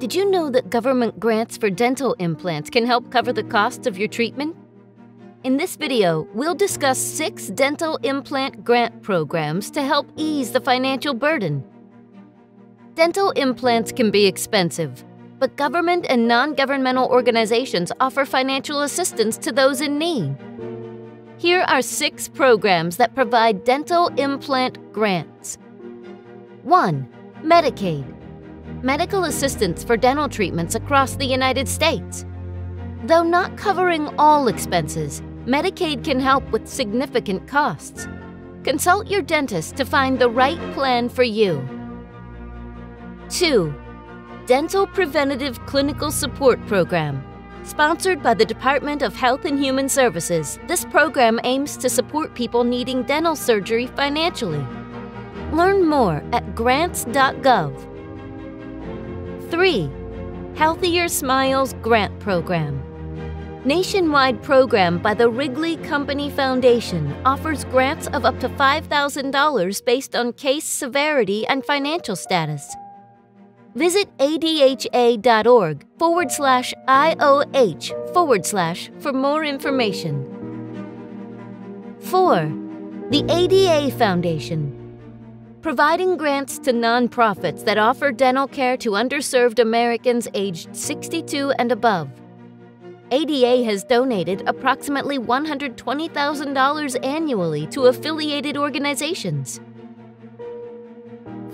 Did you know that government grants for dental implants can help cover the cost of your treatment? In this video, we'll discuss 6 dental implant grant programs to help ease the financial burden. Dental implants can be expensive, but government and non-governmental organizations offer financial assistance to those in need. Here are 6 programs that provide dental implant grants. 1. Medicaid. Medical assistance for dental treatments across the United States. Though not covering all expenses, Medicaid can help with significant costs. Consult your dentist to find the right plan for you. 2. Dental Preventative Clinical Support Program. Sponsored by the Department of Health and Human Services, this program aims to support people needing dental surgery financially. Learn more at grants.gov. 3. Healthier Smiles Grant Program. Nationwide program by the Wrigley Company Foundation offers grants of up to $5,000 based on case severity and financial status. Visit adha.org/IOH for more information. 4. The ADA Foundation. Providing grants to nonprofits that offer dental care to underserved Americans aged 62 and above. ADA has donated approximately $120,000 annually to affiliated organizations.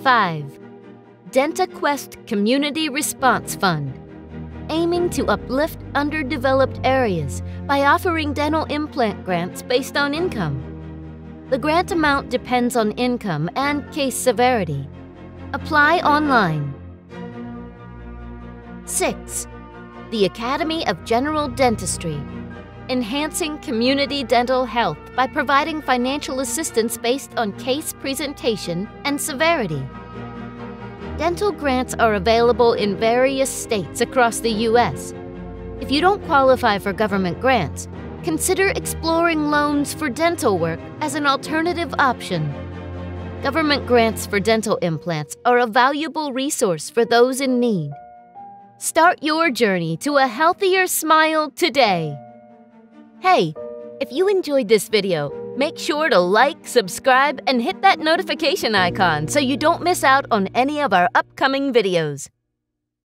5. DentaQuest Community Response Fund. Aiming to uplift underdeveloped areas by offering dental implant grants based on income. The grant amount depends on income and case severity. Apply online. 6. The Academy of General Dentistry. Enhancing community dental health by providing financial assistance based on case presentation and severity. Dental grants are available in various states across the U.S. If you don't qualify for government grants, consider exploring loans for dental work as an alternative option. Government grants for dental implants are a valuable resource for those in need. Start your journey to a healthier smile today. Hey, if you enjoyed this video, make sure to like, subscribe, and hit that notification icon so you don't miss out on any of our upcoming videos.